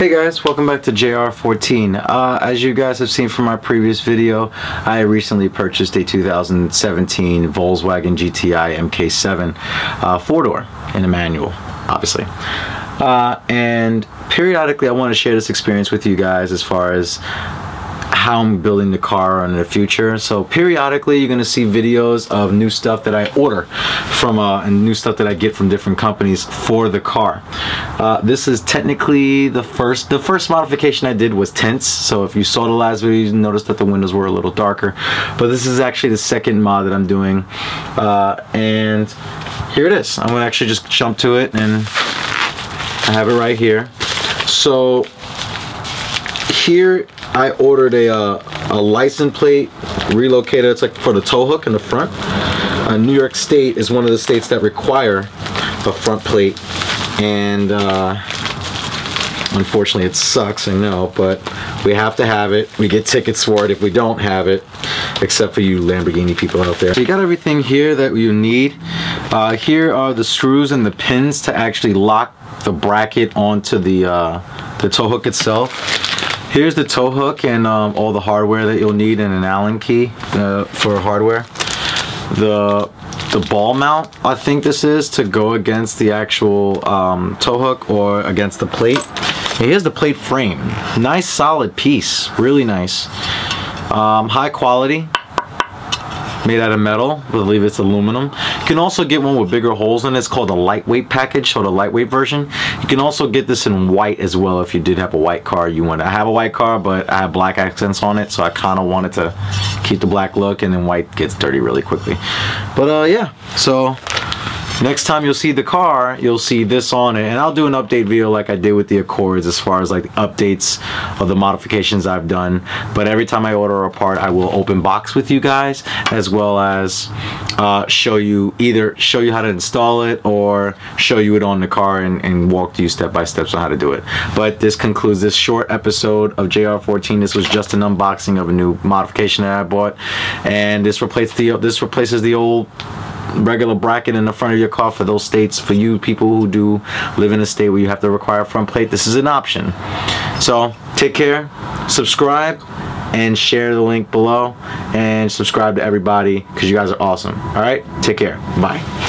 Hey guys, welcome back to JR14. As you guys have seen from my previous video, I recently purchased a 2017 Volkswagen GTI MK7 four-door in a manual, obviously. And periodically I want to share this experience with you guys as far as how I'm building the car in the future. So periodically you're gonna see videos of new stuff that I order from and new stuff that I get from different companies for the car. This is technically the first modification I did was tints. So if you saw the last video, you noticed that the windows were a little darker, but this is actually the second mod that I'm doing, and here it is. I'm gonna actually just jump to it, and I have it right here. So here I ordered a license plate relocator. It's like for the tow hook in the front. New York State is one of the states that require a front plate, and unfortunately it sucks, I know, but we have to have it. We get tickets for it if we don't have it, except for you Lamborghini people out there. So you got everything here that you need. Here are the screws and the pins to actually lock the bracket onto the tow hook itself. Here's the tow hook and all the hardware that you'll need, and an Allen key for hardware. The ball mount, I think this is to go against the actual tow hook or against the plate. And here's the plate frame. Nice solid piece, really nice. High quality, made out of metal. I believe it's aluminum. You can also get one with bigger holes in it. It's called a lightweight package, or the lightweight version. You can also get this in white as well if you did have a white car. You want to have a white car, but I have black accents on it, so I kind of wanted to keep the black look, and then white gets dirty really quickly. But yeah, so next time you'll see the car, you'll see this on it, and I'll do an update video like I did with the Accords as far as like updates of the modifications I've done. But every time I order a part, I will open box with you guys, as well as show you how to install it, or show you it on the car and walk you step by step on how to do it. But this concludes this short episode of JR14. This was just an unboxing of a new modification that I bought, and this replaces the old regular bracket in the front of your car for those states. For you people who do live in a state where you have to require a front plate, this is an option. So take care, subscribe, and share the link below, and subscribe to everybody because you guys are awesome. All right, take care, bye.